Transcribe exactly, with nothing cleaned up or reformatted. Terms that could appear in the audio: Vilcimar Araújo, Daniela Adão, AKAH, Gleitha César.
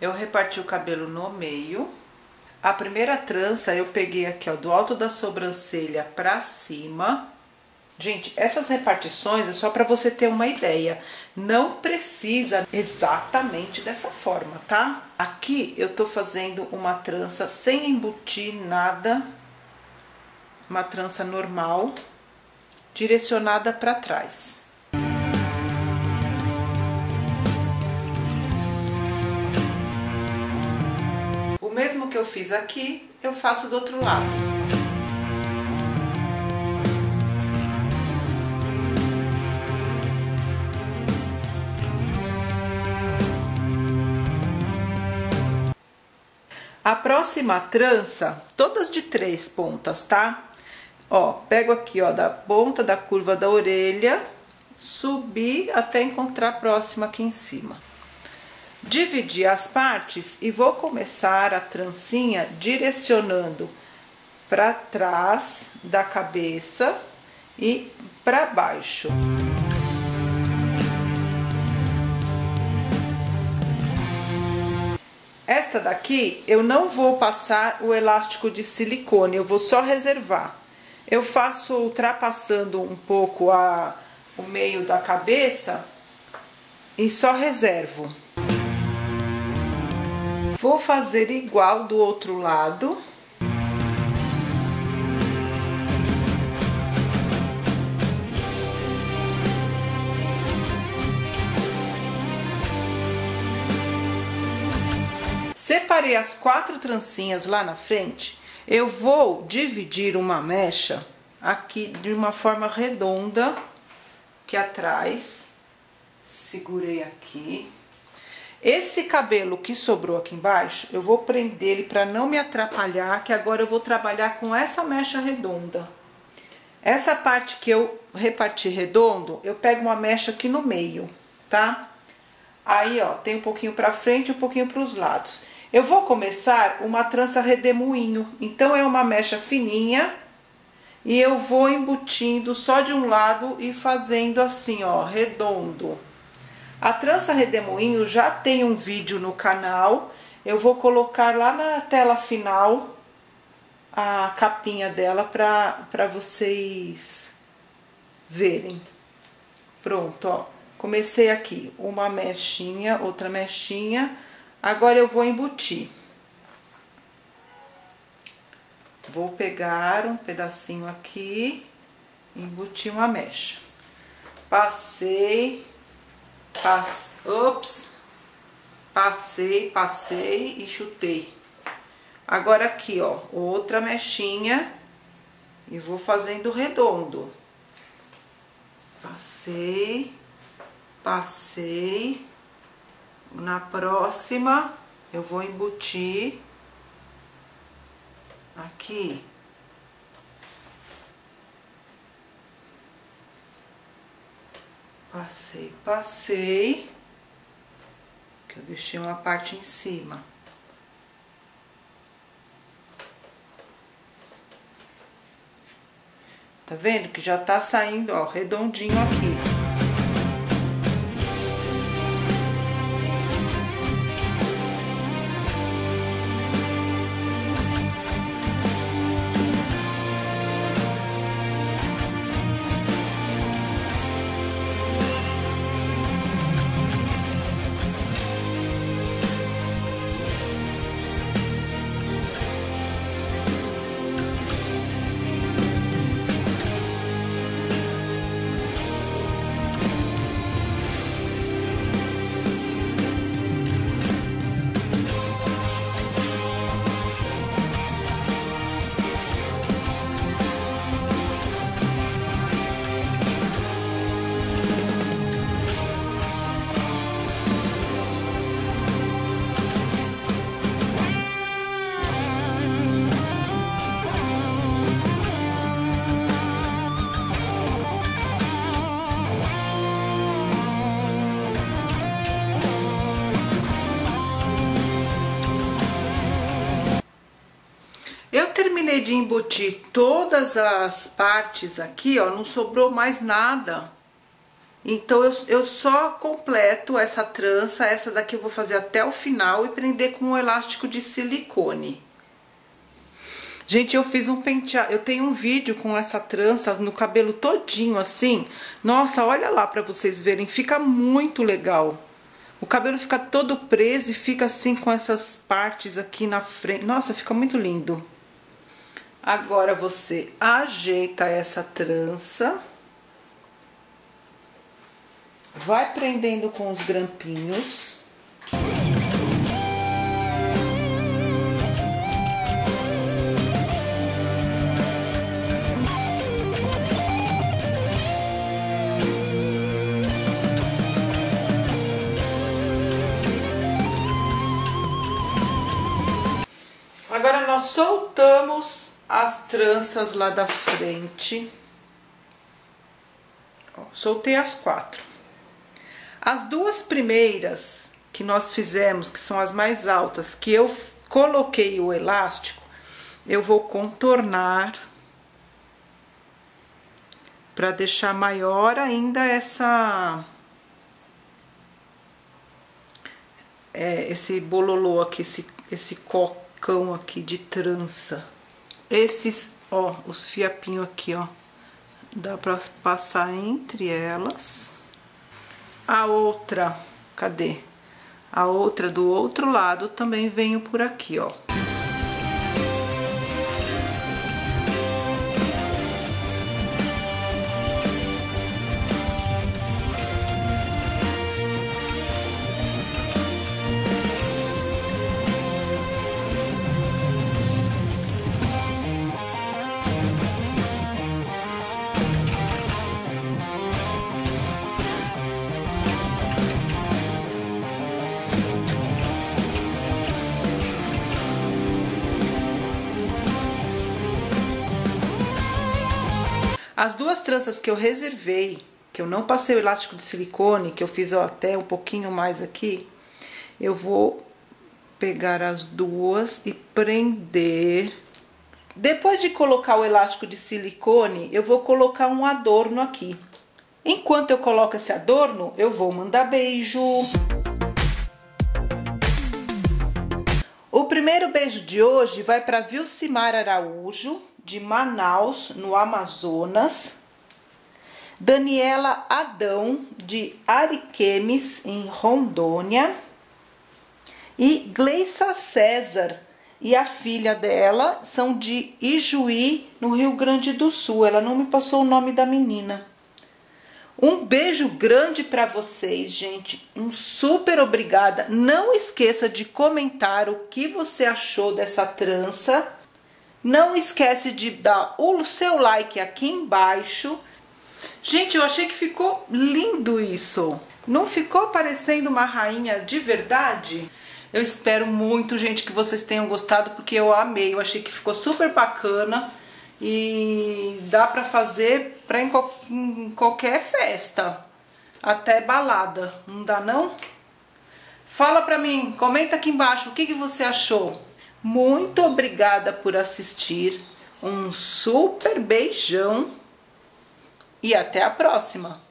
eu reparti o cabelo no meio. A primeira trança eu peguei aqui, ó, do alto da sobrancelha pra cima. Gente, essas repartições é só pra você ter uma ideia. Não precisa exatamente dessa forma, tá? Aqui eu tô fazendo uma trança sem embutir nada. Uma trança normal, direcionada pra trás. O mesmo que eu fiz aqui, eu faço do outro lado. A próxima trança, todas de três pontas, tá? Ó, pego aqui, ó, da ponta da curva da orelha, subi até encontrar a próxima aqui em cima. Dividi as partes e vou começar a trancinha direcionando para trás da cabeça e para baixo. Esta daqui eu não vou passar o elástico de silicone, eu vou só reservar. Eu faço ultrapassando um pouco a, o meio da cabeça e só reservo. Vou fazer igual do outro lado. Separei as quatro trancinhas lá na frente. Eu vou dividir uma mecha aqui de uma forma redonda, que atrás, segurei aqui. Esse cabelo que sobrou aqui embaixo, eu vou prender ele para não me atrapalhar, que agora eu vou trabalhar com essa mecha redonda. Essa parte que eu reparti redondo, eu pego uma mecha aqui no meio, tá? Aí, ó, tem um pouquinho para frente e um pouquinho para os lados. Eu vou começar uma trança redemoinho, então é uma mecha fininha e eu vou embutindo só de um lado e fazendo assim, ó, redondo. A trança redemoinho já tem um vídeo no canal, eu vou colocar lá na tela final a capinha dela pra, pra vocês verem. Pronto, ó, comecei aqui, uma mechinha, outra mechinha, agora eu vou embutir. Vou pegar um pedacinho aqui, embutir uma mecha. Passei... Pass... Ops. Passei, passei e chutei. Agora aqui, ó, outra mechinha e vou fazendo redondo. Passei, passei. Na próxima eu vou embutir aqui. Passei, passei, que eu deixei uma parte em cima. Tá vendo que já tá saindo, ó, redondinho aqui. Terminei de embutir todas as partes aqui, ó, não sobrou mais nada. Então, eu, eu só completo essa trança, essa daqui eu vou fazer até o final e prender com um elástico de silicone. Gente, eu fiz um penteado, eu tenho um vídeo com essa trança no cabelo todinho assim. Nossa, olha lá pra vocês verem, fica muito legal. O cabelo fica todo preso e fica assim com essas partes aqui na frente. Nossa, fica muito lindo. Agora você ajeita essa trança. Vai prendendo com os grampinhos. Agora nós soltamos as tranças lá da frente. Soltei as quatro. As duas primeiras que nós fizemos, que são as mais altas, que eu coloquei o elástico, eu vou contornar para deixar maior ainda essa é, esse bololô aqui, esse, esse cocão aqui de trança. Esses, ó, os fiapinhos aqui, ó, dá para passar entre elas. A outra, cadê? A outra do outro lado também venho por aqui, ó. As duas tranças que eu reservei, que eu não passei o elástico de silicone, que eu fiz ó, até um pouquinho mais aqui, eu vou pegar as duas e prender. Depois de colocar o elástico de silicone, eu vou colocar um adorno aqui. Enquanto eu coloco esse adorno, eu vou mandar beijo. O primeiro beijo de hoje vai para Vilcimar Araújo, de Manaus, no Amazonas. Daniela Adão, de Ariquemes, em Rondônia. E Gleitha César e a filha dela são de Ijuí, no Rio Grande do Sul. Ela não me passou o nome da menina. Um beijo grande para vocês, gente. Um super obrigada. Não esqueça de comentar o que você achou dessa trança. Não esquece de dar o seu like aqui embaixo. Gente, eu achei que ficou lindo isso. Não ficou parecendo uma rainha de verdade? Eu espero muito, gente, que vocês tenham gostado, porque eu amei. Eu achei que ficou super bacana e dá pra fazer pra em, em qualquer festa, até balada. Não dá, não? Fala pra mim, comenta aqui embaixo o que, que você achou. Muito obrigada por assistir, um super beijão e até a próxima!